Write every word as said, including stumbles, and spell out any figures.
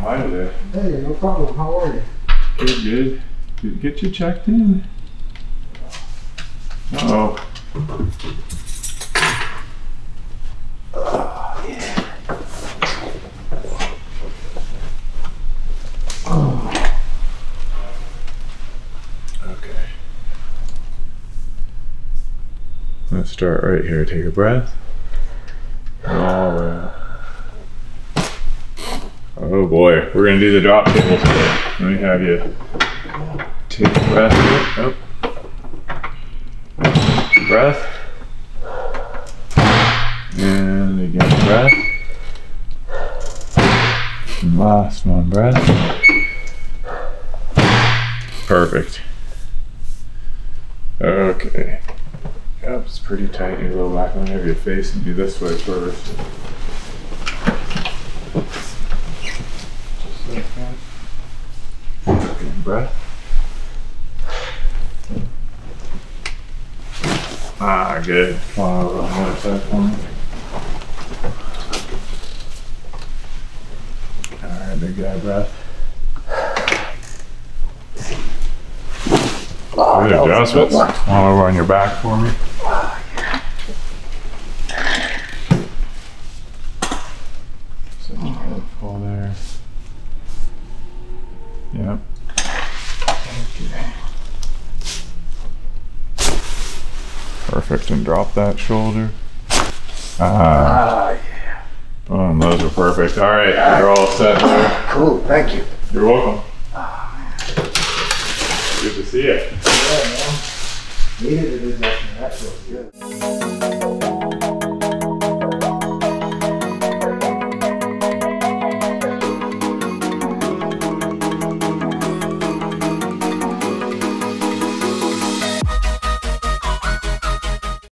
come over there. Hey, no problem. How are you? Good, good. Good to get you checked in. Uh-oh. Oh, yeah. Oh. Okay. Let's start right here. Take a breath. And all around. Oh boy, we're gonna do the drop tables today. Let me have you take a breath here. Oh. Breath. And again, breath. And last one, breath. Perfect. Okay. Yep, it's pretty tight. You go back on your face and do this way first. Breath. Ah, good. Come on over on the other side for me. Alright, big guy, breath. Oh, good adjustments. Come on over on your back for me. Oh, yeah. So you can pull there. Yep. Perfect, and drop that shoulder. Ah, ah yeah. Boom, those are perfect. All right, yeah. You're all set there. Cool, thank you. You're welcome. Oh, good to see you. Yeah, man. Needed a good lesson. That feels good.